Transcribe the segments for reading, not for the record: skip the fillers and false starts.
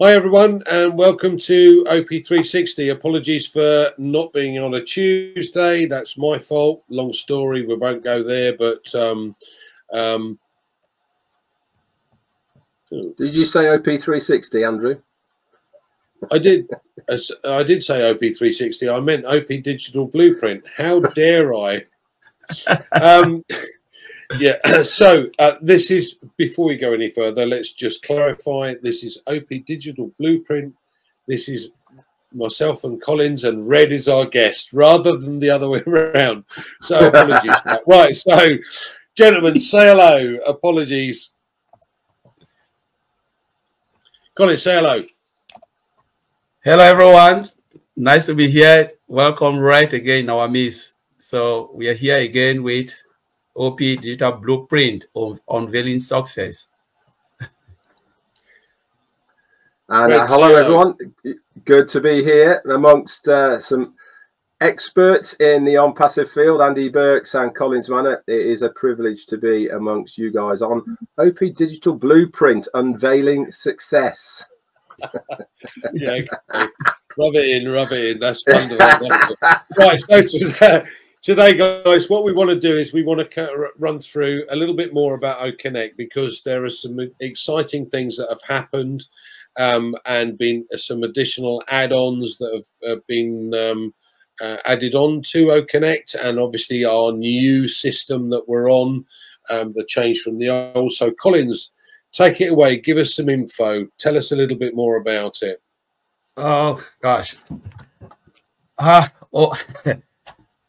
Hi everyone and welcome to OP360. Apologies for not being on a Tuesday. That's my fault. Long story. We won't go there. But did you say OP360, Andrew? I did. I did say OP360. I meant OP Digital Blueprint. How dare I? Yeah, so this is, before we go any further, let's just clarify, this is OP Digital Blueprint. This is myself and Collins, and Red is our guest, rather than the other way around. So apologies for that. Right, so gentlemen, say hello. Apologies. Collins, say hello. Hello, everyone. Nice to be here. Welcome right again, our miss. So we are here again with OP Digital Blueprint of unveiling success. And hello everyone, good to be here amongst some experts in the on-passive field, Andy Burks and Collins Manor. It is a privilege to be amongst you guys on OP Digital Blueprint, unveiling success. Yeah, okay. Rub it in, that's wonderful. Right, so today, guys, what we want to do is we want to run through a little bit more about O-Connect, because there are some exciting things that have happened and been some additional add-ons that have been added on to O-Connect, and obviously our new system that we're on, the change from the old. So, Collins, take it away. Give us some info. Tell us a little bit more about it. Oh, gosh.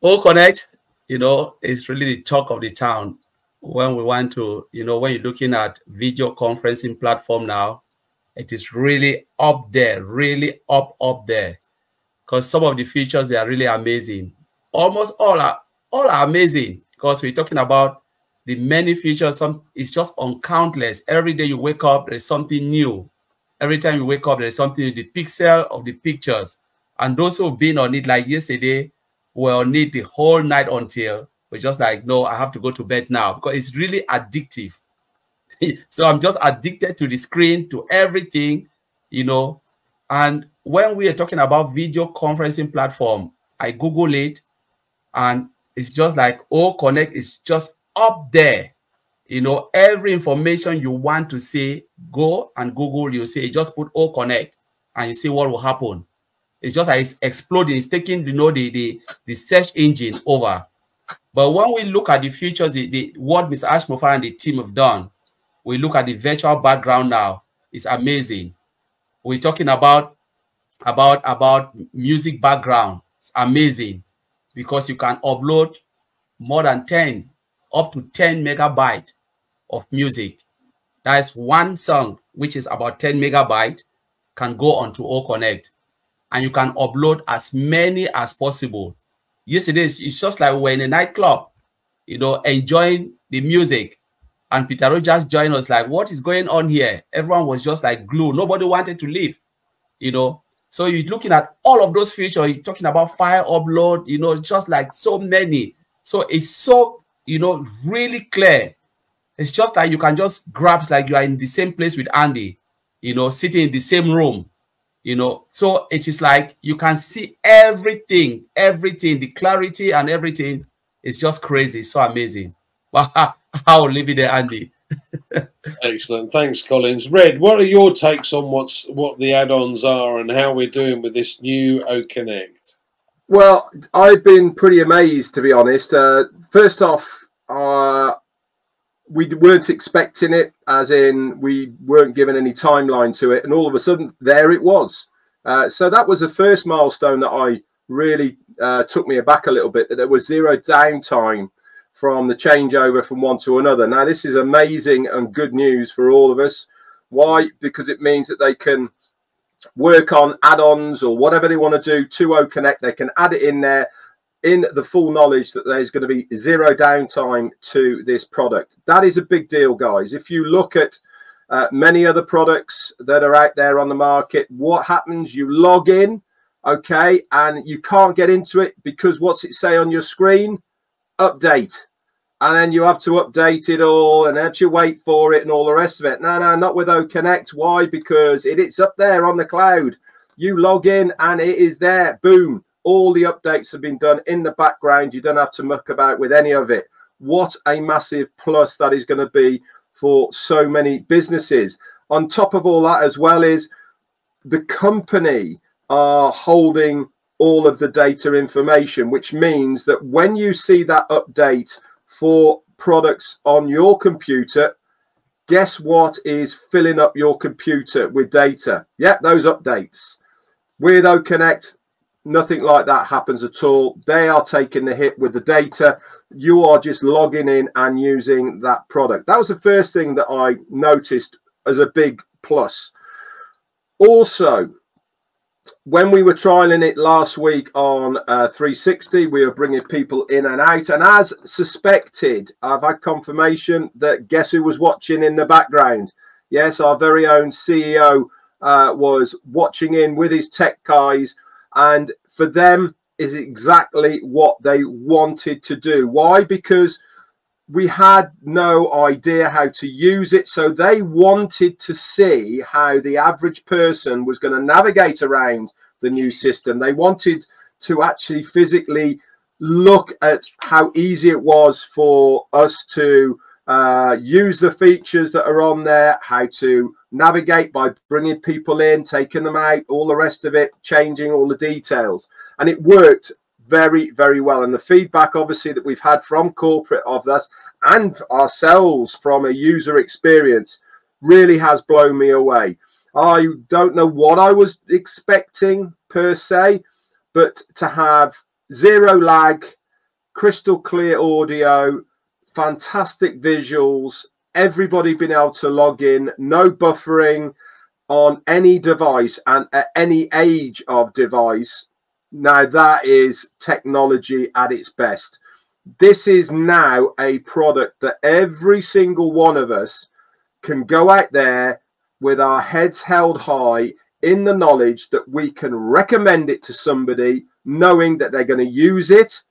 O-Connect, you know, is really the talk of the town when we want to, you know, when you're looking at video conferencing platform now, it is really up there, really up there, because some of the features, they are really amazing. Almost all are amazing, because we're talking about the many features. Some, it's just uncountless. Every day you wake up, there's something new. Every time you wake up, there's something new. The pixel of the pictures, and those who've been on it like yesterday, we'll need the whole night until we're just like, no, I have to go to bed now, because it's really addictive. So I'm just addicted to the screen, to everything, you know. And when we are talking about video conferencing platform, I Google it, and it's just like O-Connect is just up there. You know, every information you want to see, go and Google, you say, just put O-Connect, and you see what will happen. It's just like it's exploding. It's taking, you know, the search engine over. But when we look at the features, what Mr. Ash Mufareh and the team have done, we look at the virtual background now. It's amazing. We're talking about music background. It's amazing, because you can upload more than 10, up to 10 megabyte of music. That's one song, which is about 10 megabyte, can go onto O-Connect. And you can upload as many as possible. Yesterday, it's just like we're in a nightclub, you know, enjoying the music. And Peter just joined us like, what is going on here? Everyone was just like glued. Nobody wanted to leave, you know. So you're looking at all of those features. You're talking about file upload, you know, just like so many. So it's so, you know, really clear. It's just like you can just grab, like you are in the same place with Andy, you know, sitting in the same room. You know, so it is like you can see everything, the clarity and everything. It's just crazy, so amazing. Wow, I'll leave it there, Andy. Excellent, thanks, Collins. Red, what are your takes on what the add-ons are and how we're doing with this new O-Connect? Well, I've been pretty amazed, to be honest. First off, we weren't expecting it, as in we weren't given any timeline to it, and all of a sudden there it was. So that was the first milestone that I really took me aback a little bit, that there was zero downtime from the changeover from one to another. Now this is amazing and good news for all of us. Why? Because it means that they can work on add-ons or whatever they want to do to O-Connect. They can add it in there in the full knowledge that there's going to be zero downtime to this product. That is a big deal, guys. If you look at many other products that are out there on the market, what happens? You log in, okay, and you can't get into it because what's it say on your screen? Update. and then you have to update it all and have to wait for it and all the rest of it. No, no, not with O-Connect. Why? Because it's up there on the cloud. You log in and it is there. Boom. All the updates have been done in the background. You don't have to muck about with any of it. What a massive plus that is going to be for so many businesses. On top of all that as well is the company are holding all of the data information, which means that when you see that update for products on your computer, guess what is filling up your computer with data? Yep, those updates. With O-Connect, nothing like that happens at all. They are taking the hit with the data. You are just logging in and using that product. That was the first thing that I noticed as a big plus. Also, when we were trialing it last week on 360, we were bringing people in and out. And as suspected, I've had confirmation that guess who was watching in the background? Yes, our very own CEO was watching in with his tech guys. And for them is exactly what they wanted to do. Why? Because we had no idea how to use it. So they wanted to see how the average person was going to navigate around the new system. They wanted to actually physically look at how easy it was for us to use the features that are on there, how to navigate by bringing people in, taking them out, all the rest of it, changing all the details. And it worked very, very well. And the feedback obviously that we've had from corporate of us and ourselves from a user experience really has blown me away. I don't know what I was expecting per se, but to have zero lag, crystal clear audio, fantastic visuals, everybody been able to log in, no buffering on any device and at any age of device. Now that is technology at its best. This is now a product that every single one of us can go out there with our heads held high in the knowledge that we can recommend it to somebody, knowing that they're going to use it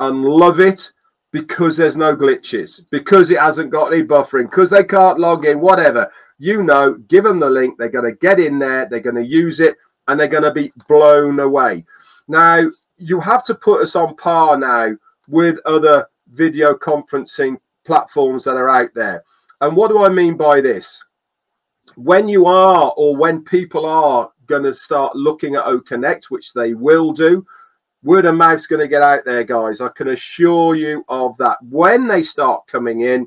and love it, because there's no glitches, because it hasn't got any buffering, because they can't log in, whatever. You know, give them the link, they're going to get in there, they're going to use it, and they're going to be blown away. Now, you have to put us on par now with other video conferencing platforms that are out there. And what do I mean by this? When you are, or when people are going to start looking at O-Connect, which they will do, word of mouth's going to get out there, guys. I can assure you of that. When they start coming in,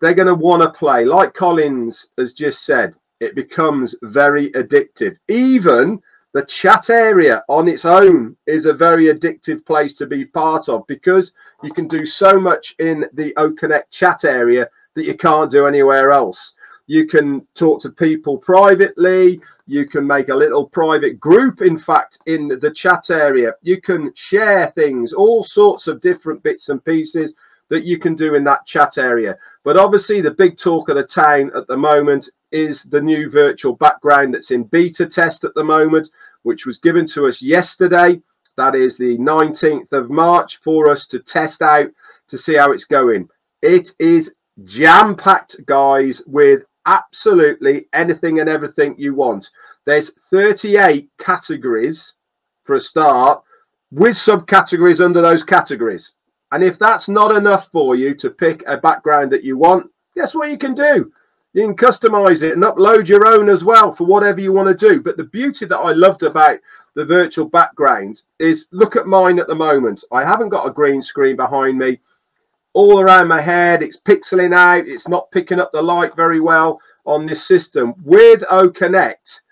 they're going to want to play. Like Collins has just said, it becomes very addictive. Even the chat area on its own is a very addictive place to be part of, because you can do so much in the O-Connect chat area that you can't do anywhere else. You can talk to people privately. You can make a little private group, in fact, in the chat area. You can share things, all sorts of different bits and pieces that you can do in that chat area. But obviously, the big talk of the town at the moment is the new virtual background that's in beta test at the moment, which was given to us yesterday. That is the 19th of March for us to test out to see how it's going. It is jam-packed, guys, with absolutely anything and everything you want. There's 38 categories for a start, with subcategories under those categories. And if that's not enough for you to pick a background that you want, guess what you can do? You can customize it and upload your own as well for whatever you want to do. But the beauty that I loved about the virtual background is, look at mine at the moment. I haven't got a green screen behind me. All around my head, it's pixeling out, it's not picking up the light very well on this system. With O-Connect,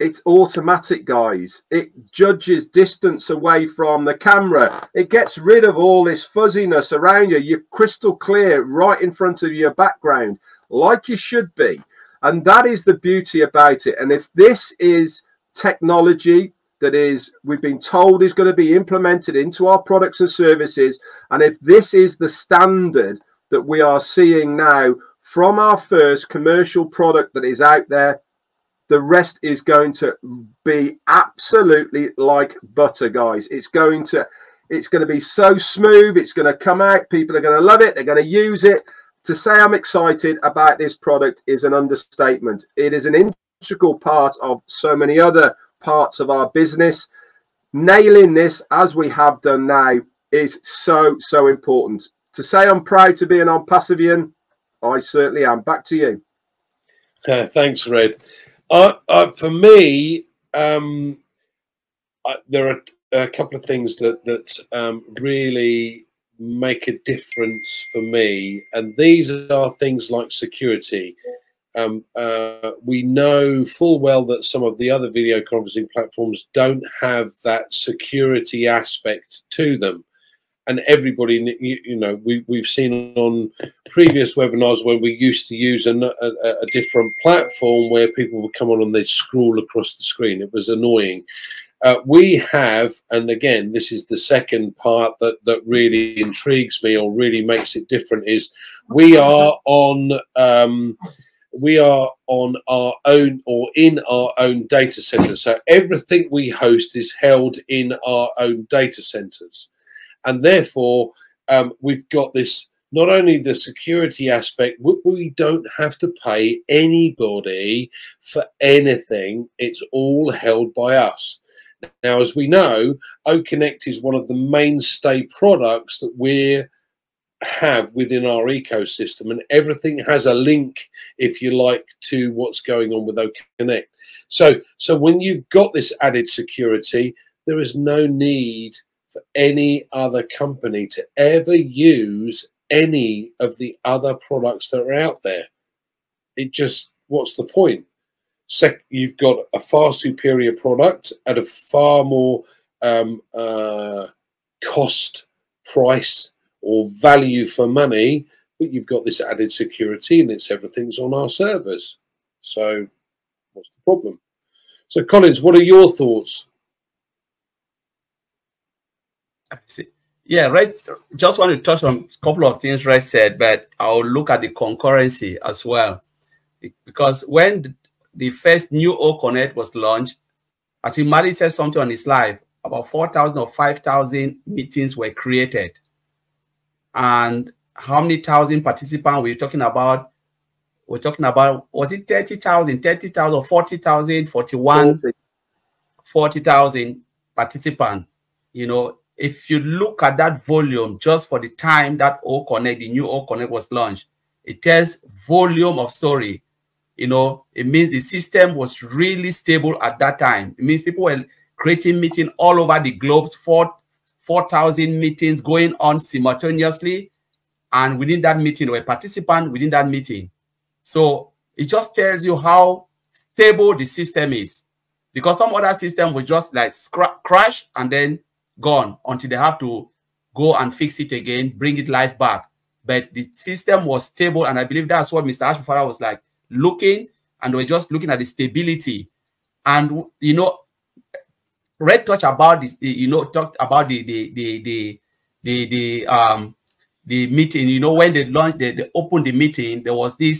it's automatic, guys. It judges distance away from the camera. It gets rid of all this fuzziness around you. You're crystal clear right in front of your background, like you should be. And that is the beauty about it. And if this is technology that is, we've been told, is going to be implemented into our products and services, and if this is the standard that we are seeing now from our first commercial product that is out there, the rest is going to be absolutely like butter, guys. It's going to It's going to be so smooth. It's going to come out. People are going to love it. They're going to use it. To say I'm excited about this product is an understatement. It is an integral part of so many other parts of our business. Nailing this, as we have done now, is so important. To say I'm proud to be an ONPASSIVian, I certainly am. Back to you. Thanks, Red. For me, there are a couple of things that really make a difference for me, and these are things like security. We know full well that some of the other video conferencing platforms don't have that security aspect to them, and everybody, you know, we've seen on previous webinars when we used to use a different platform where people would come on and they'd scroll across the screen. It was annoying. We have, and again, this is the second part that really intrigues me or really makes it different, is we are on our own or in our own data centers. So everything we host is held in our own data centers. And therefore, we've got this, not only the security aspect, we don't have to pay anybody for anything. It's all held by us. Now, as we know, O-Connect is one of the mainstay products that we have within our ecosystem, and everything has a link, if you like, to what's going on with O-Connect. So when you've got this added security, there is no need for any other company to ever use any of the other products that are out there. It just, what's the point? You've got a far superior product at a far more cost, price, or value for money, but you've got this added security, and everything's on our servers. So what's the problem? So Collins, what are your thoughts? Yeah, right. Just want to touch on a couple of things Red said, but I'll look at the concurrency as well, because when the first new O-Connect was launched, I think Mari said something on his live, about 4,000 or 5,000 meetings were created. And how many thousand participants we're talking about? We're talking about, was it 30,000, 30,000, 40,000, 41, 40,000 participants? You know, if you look at that volume, just for the time that O-Connect, the new O-Connect was launched, it tells volume of story. You know, it means the system was really stable at that time. It means people were creating meetings all over the globe, 4,000 meetings going on simultaneously. And within that meeting, there were participants within that meeting. So it just tells you how stable the system is. Because some other system was just like crash and then gone until they have to go and fix it again, bring it live back. But the system was stable. And I believe that's what Mr. Ash Mufareh was like, looking, and we're just looking at the stability. And you know, Red touched about this, you know, talked about the meeting. You know, when they launched, they opened the meeting, there was there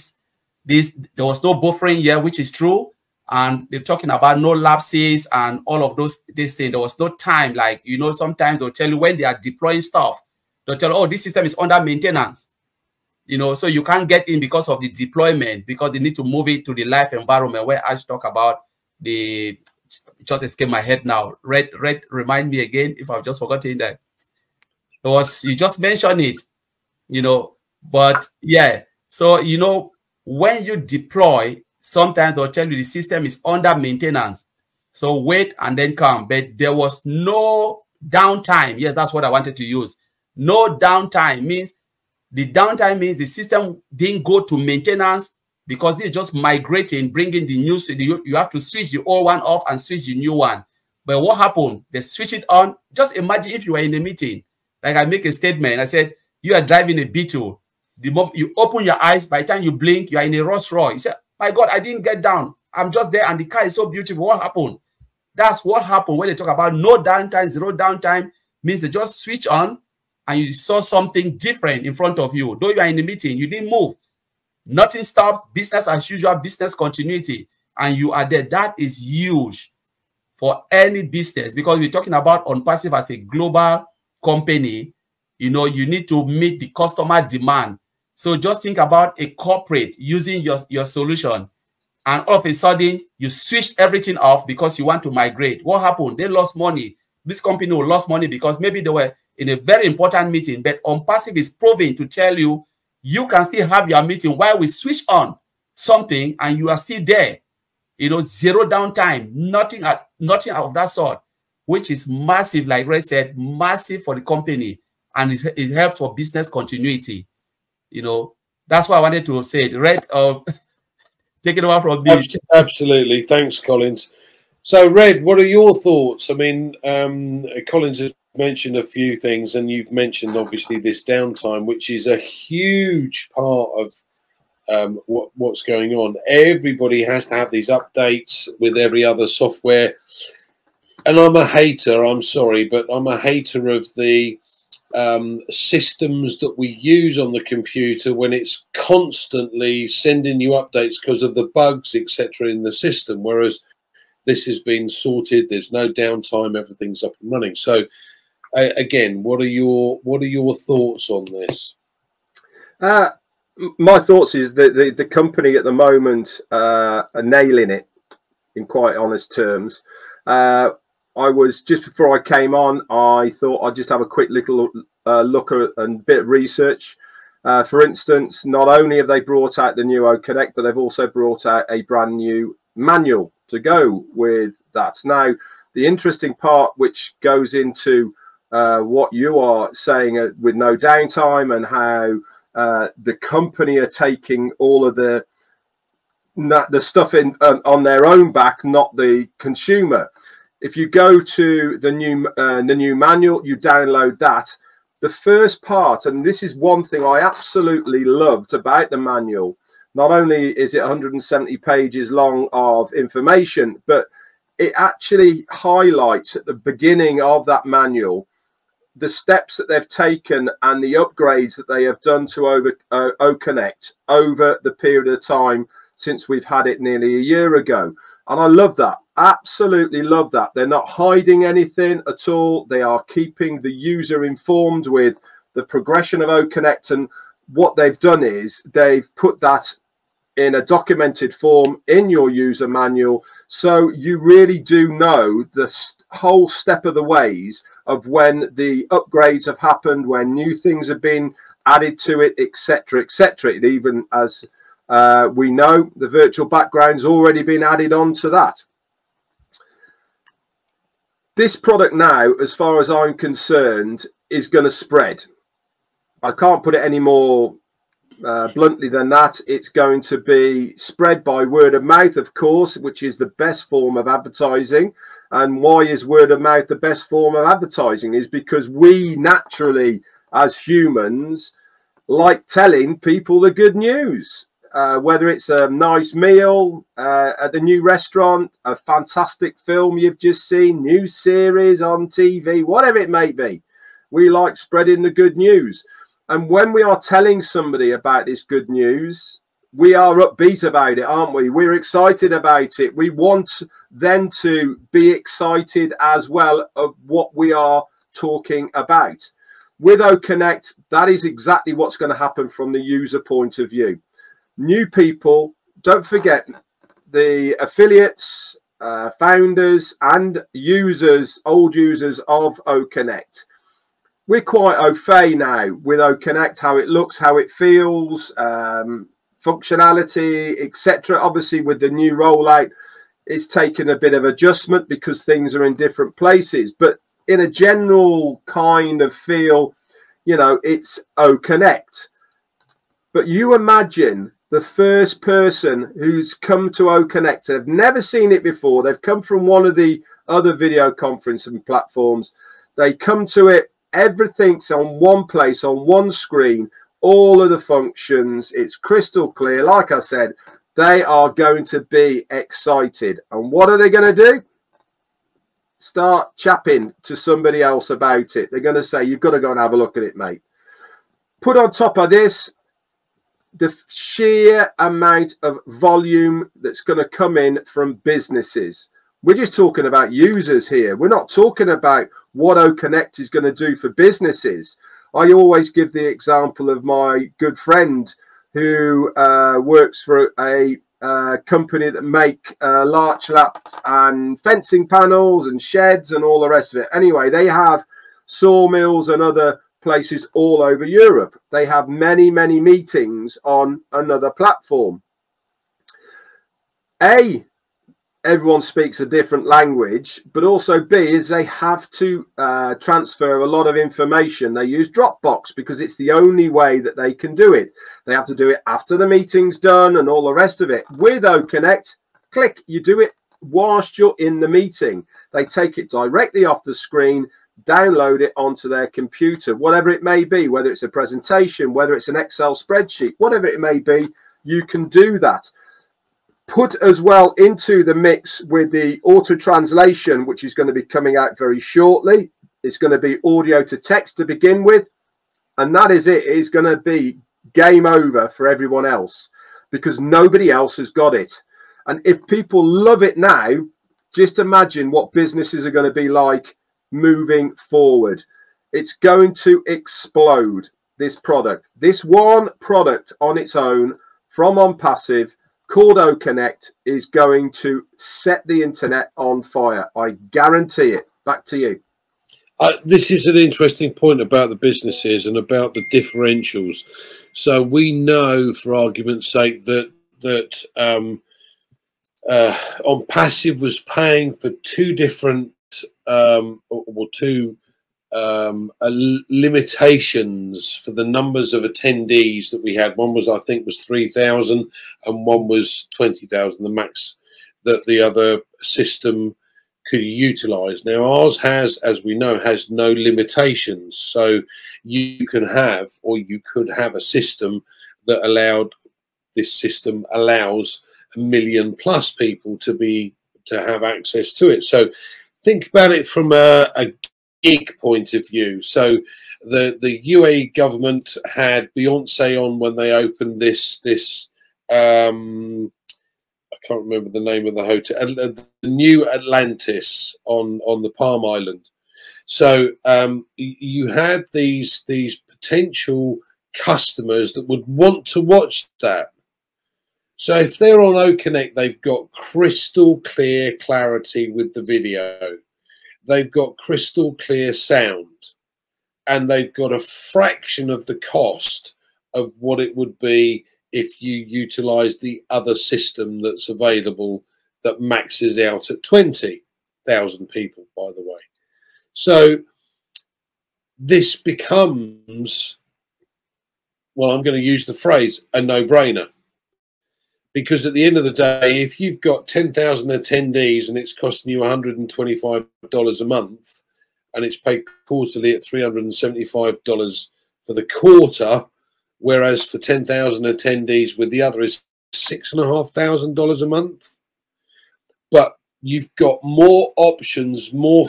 was no buffering here, which is true. And they're talking about no lapses and all of those things. There was no time, like, you know, sometimes they'll tell you when they are deploying stuff, they'll tell you, oh, this system is under maintenance. You know, so you can't get in because of the deployment, because they need to move it to the live environment where Ash talk about the, just escaped my head now. Red, remind me again if I've just forgotten that. It was, you just mentioned it, you know, but yeah. So, you know, when you deploy, sometimes they'll tell you the system is under maintenance. So wait and then come, but there was no downtime. Yes, that's what I wanted to use. No downtime means, the downtime means the system didn't go to maintenance because they're just migrating, bringing the new. You have to switch the old one off and switch the new one. But what happened? They switch it on. Just imagine if you were in a meeting. Like I make a statement. I said, you are driving a Beetle. The moment you open your eyes, by the time you blink, you are in a Rolls Royce. You say, my God, I didn't get down. I'm just there and the car is so beautiful. What happened? That's what happened when they talk about no downtime. Zero downtime means they just switch on, and you saw something different in front of you. Though you are in the meeting, you didn't move. Nothing stopped, business as usual, business continuity, and you are there. That is huge for any business, because we're talking about ONPASSIVe as a global company, you know, you need to meet the customer demand. So just think about a corporate using your solution, and all of a sudden you switch everything off because you want to migrate. What happened? They lost money. This company will lose money because maybe they were in a very important meeting, but ONPASSIVE is proving to tell you, you can still have your meeting while we switch on something and you are still there. You know, zero downtime, nothing of that sort, which is massive, like Ray said, massive for the company, and it helps for business continuity. You know, that's what I wanted to say. Red, take it over from me. Absolutely. Thanks, Collins. So, Red, what are your thoughts? I mean, Collins has mentioned a few things, and you've mentioned, obviously, this downtime, which is a huge part of what's going on. Everybody has to have these updates with every other software. And I'm a hater, I'm sorry, but I'm a hater of the systems that we use on the computer when it's constantly sending you updates because of the bugs, etc. in the system, whereas this has been sorted, there's no downtime, everything's up and running. So again, what are your thoughts on this? My thoughts is that the company at the moment are nailing it, in quite honest terms. I was, just before I came on, I thought I'd just have a quick little look at and bit of research. For instance, not only have they brought out the new O-Connect, but they've also brought out a brand new manual to go with that. Now, the interesting part, which goes into what you are saying with no downtime and how the company are taking all of the stuff in on their own back, not the consumer. If you go to the new manual, you download that. The first part, and this is one thing I absolutely loved about the manual, not only is it 170 pages long of information, but it actually highlights at the beginning of that manual the steps that they've taken and the upgrades that they have done to O-Connect over the period of time since we've had it nearly a year ago. And I love that. Absolutely love that. They're not hiding anything at all. They are keeping the user informed with the progression of O-Connect. And what they've done is they've put that in a documented form in your user manual. So you really do know the whole step of the ways of when the upgrades have happened, when new things have been added to it, etc., etc. It even, as we know, the virtual background's already been added on to that. This product now, as far as I'm concerned, is going to spread. I can't put it any more bluntly than that. It's going to be spread by word of mouth, of course, which is the best form of advertising. And why is word of mouth the best form of advertising? Is because we naturally, as humans, like telling people the good news. Whether it's a nice meal at the new restaurant, a fantastic film you've just seen, new series on TV, whatever it may be, we like spreading the good news. And when we are telling somebody about this good news, we are upbeat about it, aren't we? We're excited about it. We want them to be excited as well of what we are talking about. With O-Connect, that is exactly what's going to happen from the user point of view. New people, don't forget, the affiliates, founders and users, old users of O-Connect. We're quite au fait now with O-Connect, how it looks, how it feels, functionality, etc. Obviously, with the new rollout, it's taken a bit of adjustment because things are in different places. But in a general kind of feel, you know, it's O-Connect. But you imagine the first person who's come to O-Connect, they've never seen it before. They've come from one of the other video conferencing platforms. They come to it. Everything's on one place, on one screen, all of the functions. It's crystal clear. Like I said, they are going to be excited. And what are they going to do? Start chapping to somebody else about it. They're going to say, you've got to go and have a look at it, mate. Put on top of this, the sheer amount of volume that's going to come in from businesses. We're just talking about users here. We're not talking about what O-Connect is going to do for businesses. I always give the example of my good friend who works for a company that make larch laps and fencing panels and sheds and all the rest of it. Anyway, they have sawmills and other places all over Europe. They have many, many meetings on another platform. A, everyone speaks a different language, but also B is they have to transfer a lot of information. They use Dropbox because it's the only way that they can do it. They have to do it after the meeting's done and all the rest of it. With O-Connect, click, you do it whilst you're in the meeting. They take it directly off the screen, download it onto their computer, whatever it may be, whether it's a presentation, whether it's an Excel spreadsheet, whatever it may be, you can do that. Put as well into the mix with the auto translation, which is going to be coming out very shortly. It's going to be audio to text to begin with, and that is it. It's going to be game over for everyone else because nobody else has got it. And if people love it now, just imagine what businesses are going to be like moving forward. It's going to explode, this product. This one product on its own from ONPASSIVE called O-Connect is going to set the internet on fire. I guarantee it. Back to you. This is an interesting point about the businesses and about the differentials. So we know, for argument's sake, that ONPASSIVE was paying for two different limitations for the numbers of attendees that we had. One was, I think, was 3,000 and one was 20,000, the max that the other system could utilize. Now ours has, as we know, has no limitations, so you can have, or you could have a system that allowed, this system allows 1 million plus people to have access to it. So think about it from a gig point of view. So the UAE government had Beyonce on when they opened this I can't remember the name of the hotel, the New Atlantis on the Palm Island. So you had these potential customers that would want to watch that. So if they're on O-Connect, they've got crystal clear clarity with the video. They've got crystal clear sound, and they've got a fraction of the cost of what it would be if you utilise the other system that's available that maxes out at 20,000 people, by the way. So this becomes, well, I'm going to use the phrase, a no-brainer. Because at the end of the day, if you've got 10,000 attendees and it's costing you $125 a month, and it's paid quarterly at $375 for the quarter, whereas for 10,000 attendees with the other is $6,500 a month. But you've got more options, more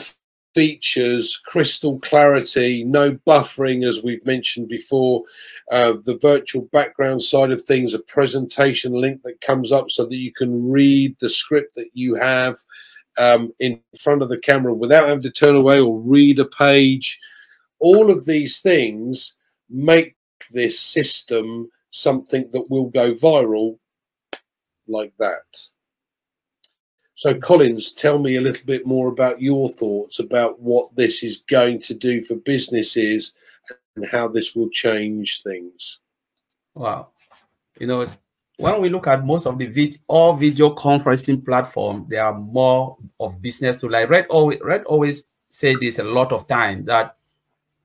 features, crystal clarity, no buffering, as we've mentioned before, the virtual background side of things, a presentation link that comes up so that you can read the script that you have in front of the camera without having to turn away or read a page. All of these things make this system something that will go viral like that. So Collins, tell me a little bit more about your thoughts about what this is going to do for businesses and how this will change things. Wow. You know, when we look at most of the all video conferencing platform, there are more of business to like. Red always say this a lot of time, that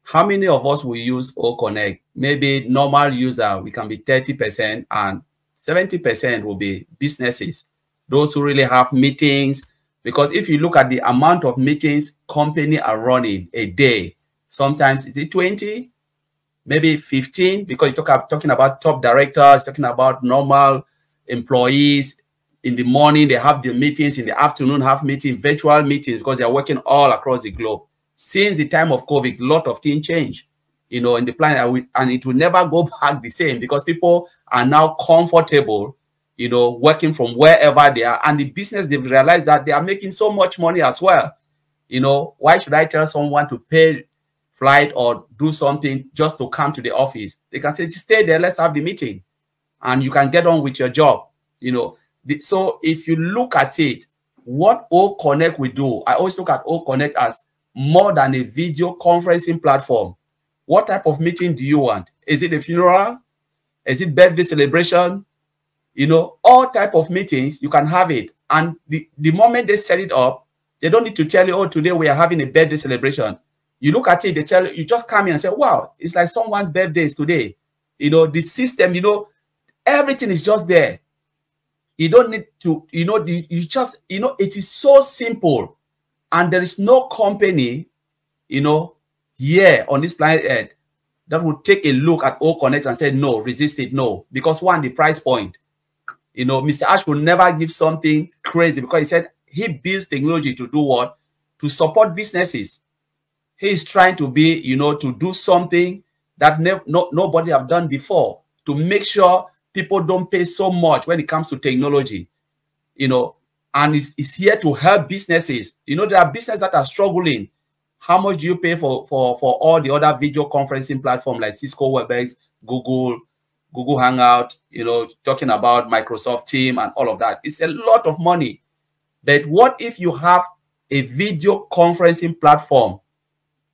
how many of us will use O-Connect? Maybe normal user, we can be 30% and 70% will be businesses. Those who really have meetings, because if you look at the amount of meetings company are running a day, sometimes it's 20, maybe 15, because you talking about top directors, talking about normal employees. In the morning, they have their meetings. In the afternoon, have meetings, virtual meetings, because they're working all across the globe. Since the time of COVID, a lot of things change, you know, in the planet, and it will never go back the same because people are now comfortable you know, working from wherever they are. And the business, they've realized that they are making so much money as well. You know, why should I tell someone to pay flight or do something just to come to the office? They can say, stay there, let's have the meeting, and you can get on with your job, you know. So if you look at it, what O-Connect will do, I always look at O-Connect as more than a video conferencing platform. What type of meeting do you want? Is it a funeral? Is it birthday celebration? You know, all type of meetings, you can have it. And the moment they set it up, they don't need to tell you, oh, today we are having a birthday celebration. You look at it, they tell you, you just come in and say, wow, it's like someone's birthday is today. You know, the system, you know, everything is just there. You don't need to, you know, you just, you know, it is so simple. And there is no company, you know, here on this planet Earth that would take a look at O-Connect and say, no, resist it, no. Because one, the price point. You know, Mr. Ash will never give something crazy because he said he builds technology to do what? To support businesses. He is trying to be, you know, to do something that nobody have done before, to make sure people don't pay so much when it comes to technology, you know, and it's here to help businesses. You know, there are businesses that are struggling. How much do you pay for all the other video conferencing platforms like Cisco, WebEx, Google Hangout, you know, talking about Microsoft Team and all of that? It's a lot of money. But what if you have a video conferencing platform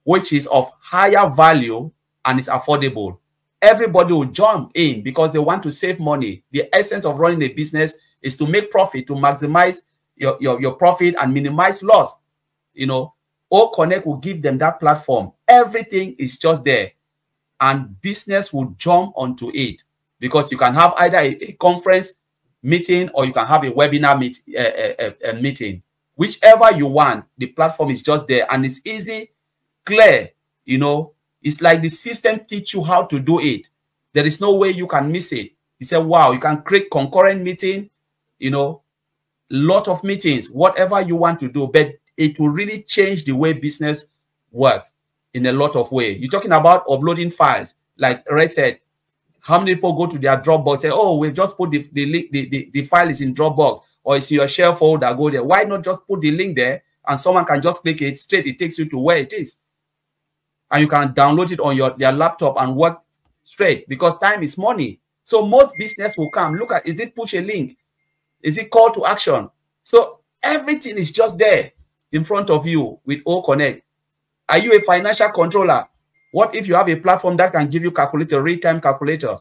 which is of higher value and is affordable? Everybody will jump in because they want to save money. The essence of running a business is to make profit, to maximize your profit and minimize loss. You know, O-Connect will give them that platform. Everything is just there. And business will jump onto it because you can have either a conference meeting or you can have a webinar meeting. Whichever you want, the platform is just there and it's easy, clear, you know. It's like the system teach you how to do it. There is no way you can miss it. You say, wow, you can create concurrent meeting, you know, lot of meetings, whatever you want to do. But it will really change the way business works in a lot of ways. You're talking about uploading files. Like Red said, how many people go to their Dropbox and say, oh, we'll just put the link, the file is in Dropbox or it's in your share folder, go there. Why not just put the link there and someone can just click it straight? It takes you to where it is. And you can download it on your laptop and work straight because time is money. So most business will come. Look at, is it push a link? Is it call to action? So everything is just there in front of you with O-Connect. Are you a financial controller? What if you have a platform that can give you calculator, real-time calculator,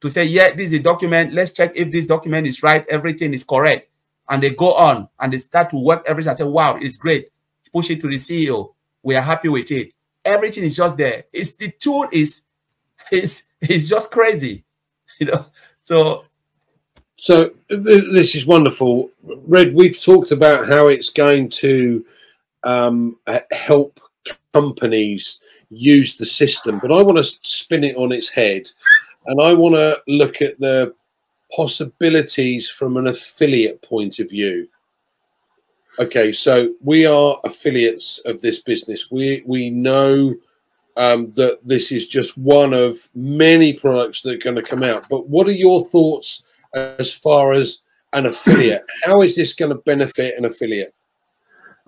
to say, yeah, this is a document. Let's check if this document is right. Everything is correct. And they go on and they start to work everything. I say, wow, it's great. Push it to the CEO. We are happy with it. Everything is just there. It's the tool is just crazy, you know. So this is wonderful, Red. We've talked about how it's going to help companies use the system, but I want to spin it on its head, and I want to look at the possibilities from an affiliate point of view. Okay, so we are affiliates of this business. We know that this is just one of many products that are going to come out. But what are your thoughts as far as an affiliate? How is this going to benefit an affiliate?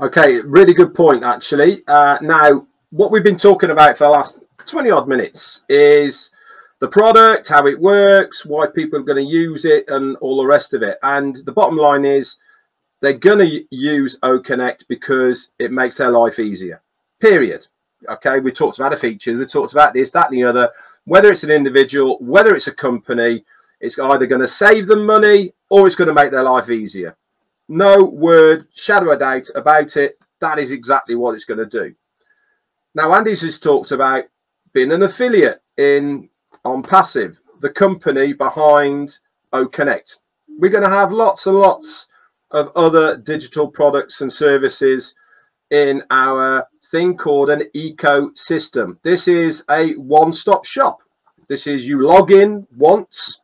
Okay, really good point, actually. Now, what we've been talking about for the last 20-odd minutes is the product, how it works, why people are going to use it, and all the rest of it. And the bottom line is, they're going to use O-Connect because it makes their life easier, period. Okay, we talked about the features, we talked about this, that, and the other. Whether it's an individual, whether it's a company, it's either going to save them money or it's going to make their life easier. No word, shadow of doubt about it. That is exactly what it's going to do. Now, Andy's has talked about being an affiliate in ONPASSIVE, the company behind O-Connect. We're going to have lots and lots of other digital products and services in our thing called an ecosystem. This is a one-stop shop. This is, you log in once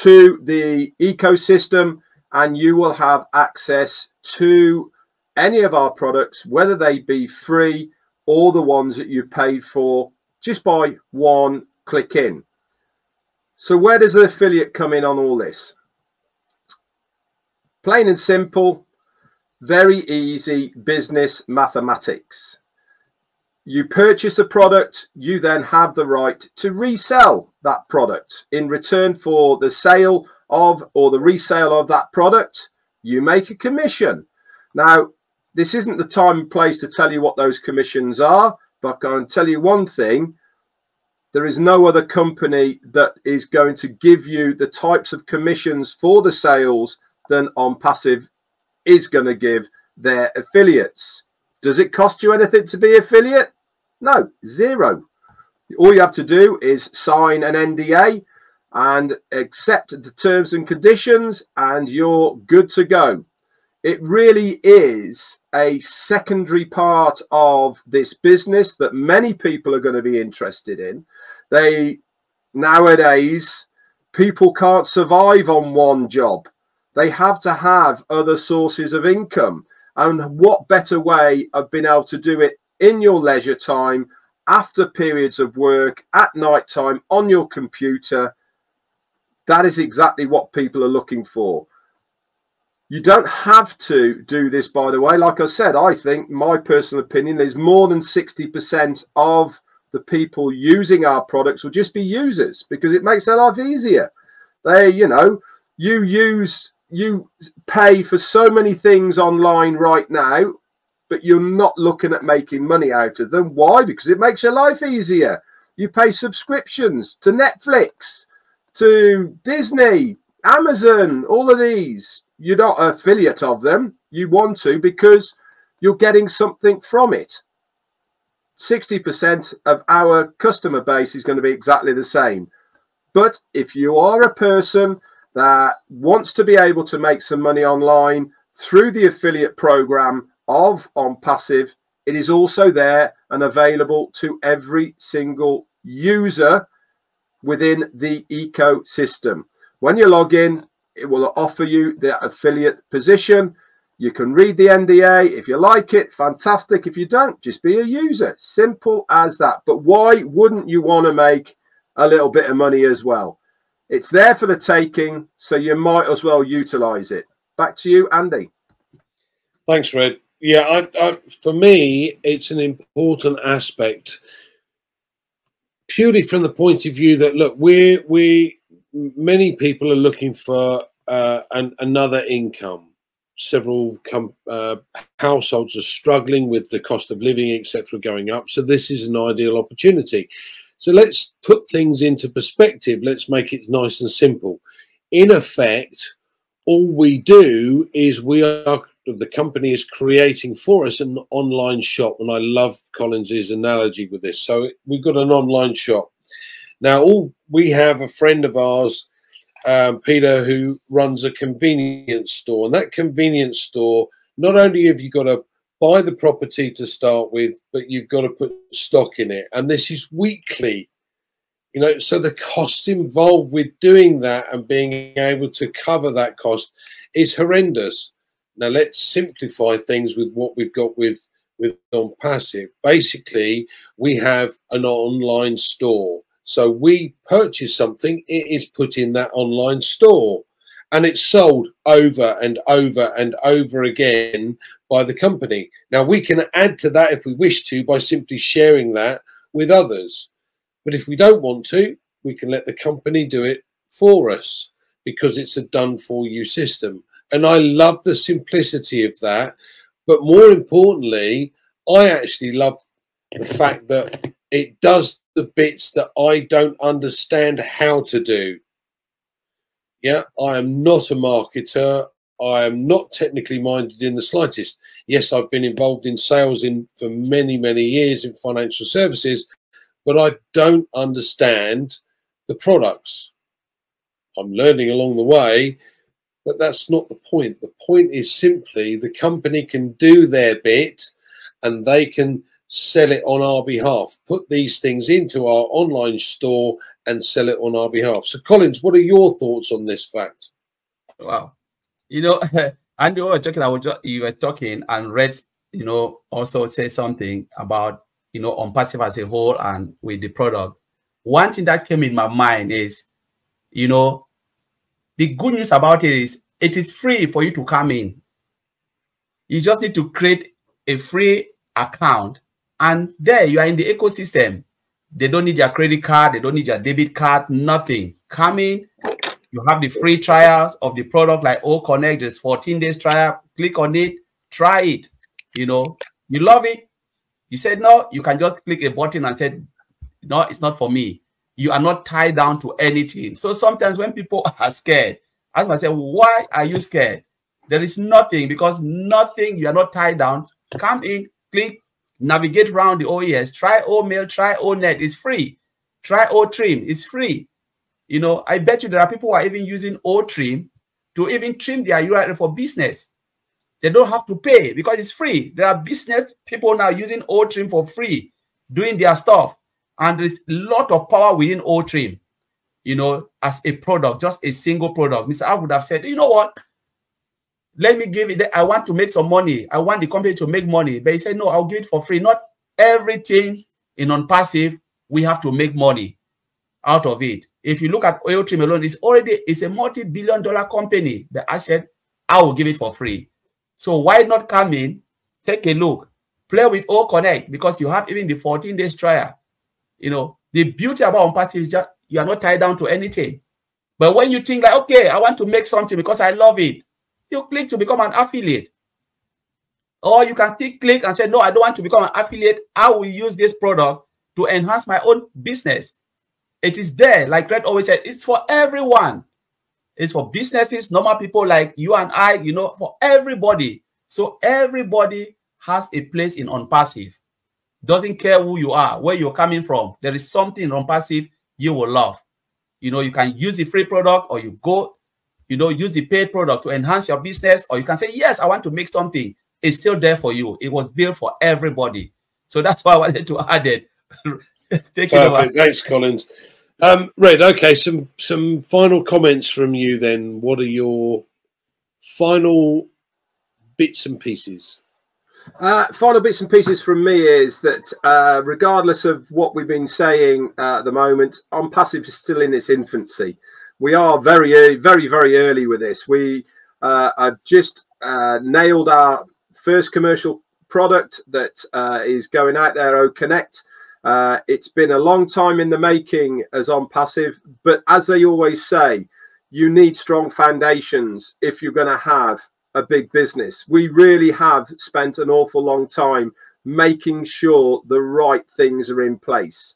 to the ecosystem and you will have access to any of our products, whether they be free or the ones that you paid for, just by one click in. So where does the affiliate come in on all this? Plain and simple, very easy business mathematics. You purchase a product, you then have the right to resell that product. In return for the sale of or the resale of that product, you make a commission. Now, this isn't the time and place to tell you what those commissions are, but I can tell you one thing. There is no other company that is going to give you the types of commissions for the sales than ONPASSIVE is going to give their affiliates. Does it cost you anything to be affiliate? No, zero. All you have to do is sign an NDA and accept the terms and conditions, and you're good to go. It really is a secondary part of this business that many people are going to be interested in. Nowadays, people can't survive on one job. They have to have other sources of income. And what better way of being able to do it in your leisure time, after periods of work, at night time, on your computer? That is exactly what people are looking for. You don't have to do this, by the way. Like I said, I think my personal opinion is more than 60% of the people using our products will just be users, because it makes their life easier. They, you know, you pay for so many things online right now, but you're not looking at making money out of them. Why? Because it makes your life easier. You pay subscriptions to Netflix, to Disney, Amazon, all of these. You're not an affiliate of them. You want to, because you're getting something from it. 60% of our customer base is going to be exactly the same. But if you are a person that wants to be able to make some money online through the affiliate program of ONPASSIVE, it is also there and available to every single user within the ecosystem. When you log in, it will offer you the affiliate position. You can read the NDA. If you like it, fantastic. If you don't, just be a user. Simple as that. But why wouldn't you want to make a little bit of money as well? It's there for the taking, so you might as well utilize it. Back to you, Andy. Thanks, Red. Yeah, for me, it's an important aspect, purely from the point of view that, look, many people are looking for another income. Several households are struggling with the cost of living, etc., going up. So this is an ideal opportunity. So let's put things into perspective. Let's make it nice and simple. In effect, all we do is the company is creating for us an online shop. And I love Collins's analogy with this. So we've got an online shop. Now, we have a friend of ours, Peter, who runs a convenience store. And that convenience store, not only have you got to buy the property to start with, but you've got to put stock in it. And this is weekly. You know, so the costs involved with doing that and being able to cover that cost is horrendous. Now, let's simplify things with what we've got with ONPASSIVE. Basically, we have an online store. So we purchase something, it is put in that online store, and it's sold over and over and over again by the company. Now, we can add to that if we wish to by simply sharing that with others. But if we don't want to, we can let the company do it for us, because it's a done-for-you system. And I love the simplicity of that. But more importantly, I actually love the fact that it does the bits that I don't understand how to do. Yeah, I am not a marketer. I am not technically minded in the slightest. Yes, I've been involved in sales for many, many years in financial services, but I don't understand the products. I'm learning along the way, but that's not the point. The point is simply the company can do their bit and they can sell it on our behalf, put these things into our online store and sell it on our behalf. So Collins, what are your thoughts on this fact? Wow. You know, Andy, you were talking, and Red, you know, also say something about, you know, ONPASSIVE as a whole and with the product. One thing that came in my mind is, you know, the good news about it is It is free for you to come in. You just need to create a free account, and there you are in the ecosystem. They don't need your credit card. They don't need your debit card, nothing. Come in. You have the free trials of the product like O-Connect. There's 14 days trial. Click on it. Try it. You know, you love it. You said no, you can just click a button and say, no, it's not for me. You are not tied down to anything. So sometimes when people are scared, ask myself, why are you scared? There is nothing, because nothing, you are not tied down. Come in, click, navigate around the OES, try O-Mail, try O-Net, it's free. Try O-Trim, it's free. You know, I bet you there are people who are even using O-Trim to even trim their URL for business. They don't have to pay because it's free. There are business people now using O-Trim for free, doing their stuff. And there's a lot of power within O-Trim, you know, as a product, just a single product. Mr. I would have said, you know what? Let me give it. I want to make some money. I want the company to make money. But he said, no, I'll give it for free. Not everything in ONPASSIVE, we have to make money out of it. If you look at O-Trim alone, it's a multi-billion dollar company. But I said, I will give it for free. So why not come in, take a look, play with O-Connect, because you have even the 14 days trial. You know, the beauty about ONPASSIVE is just you are not tied down to anything. But when you think like, okay, I want to make something because I love it, you click to become an affiliate. Or you can still click and say, no, I don't want to become an affiliate. I will use this product to enhance my own business. It is there. Like Red always said, it's for everyone. It's for businesses, normal people like you and I, you know, for everybody. So everybody has a place in ONPASSIVE. Doesn't care who you are, where you're coming from. There is something in ONPASSIVE you will love. You know, you can use the free product, or you go, you know, use the paid product to enhance your business, or you can say, yes, I want to make something. It's still there for you. It was built for everybody. So that's why I wanted to add it. Take it away. Thanks, Collins. Red, okay, some final comments from you then. What are your final bits and pieces? Final bits and pieces from me is that regardless of what we've been saying at the moment, ONPASSIVE is still in its infancy. We are very, very early with this. We have just nailed our first commercial product that is going out there, O-Connect. It's been a long time in the making as ONPASSIVE, but as they always say, you need strong foundations if you're going to have a big business. We really have spent an awful long time making sure the right things are in place.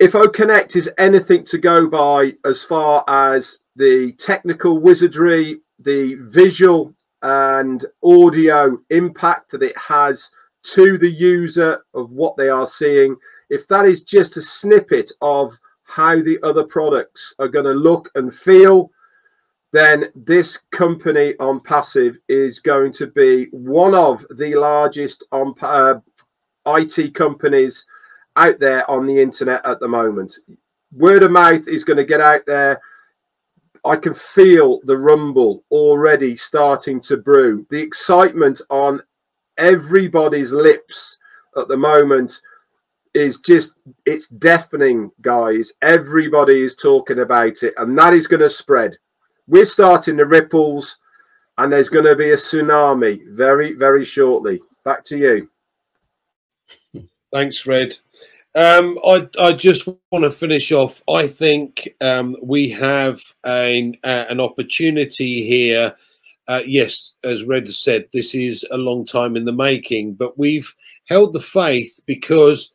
If O-Connect is anything to go by as far as the technical wizardry, the visual and audio impact that it has to the user of what they are seeing, if that is just a snippet of how the other products are going to look and feel, then this company ONPASSIVE is going to be one of the largest IT companies out there on the internet at the moment. Word of mouth is going to get out there. I can feel the rumble already starting to brew. The excitement on everybody's lips at the moment is just, it's deafening, guys. Everybody is talking about it, and that is going to spread. We're starting the ripples, and there's going to be a tsunami very, very shortly. Back to you. Thanks, Red. I just want to finish off. I think we have an opportunity here. Yes, as Red said, this is a long time in the making, but we've held the faith because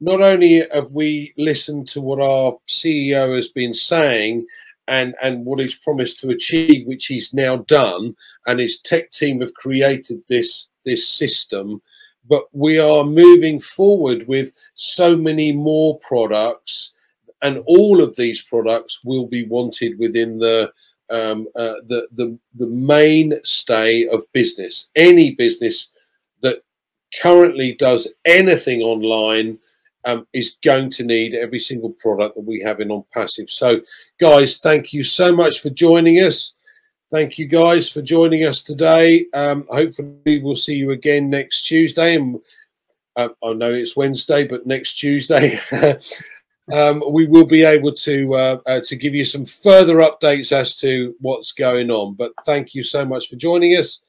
not only have we listened to what our CEO has been saying and what he's promised to achieve, which he's now done, and his tech team have created this system, but we are moving forward with so many more products, and all of these products will be wanted within the mainstay of business. Any business that currently does anything online is going to need every single product that we have in ONPASSIVE. So, guys, thank you so much for joining us. Thank you guys for joining us today. Hopefully we'll see you again next Tuesday. And I know it's Wednesday, but next Tuesday. we will be able to give you some further updates as to what's going on. But thank you so much for joining us.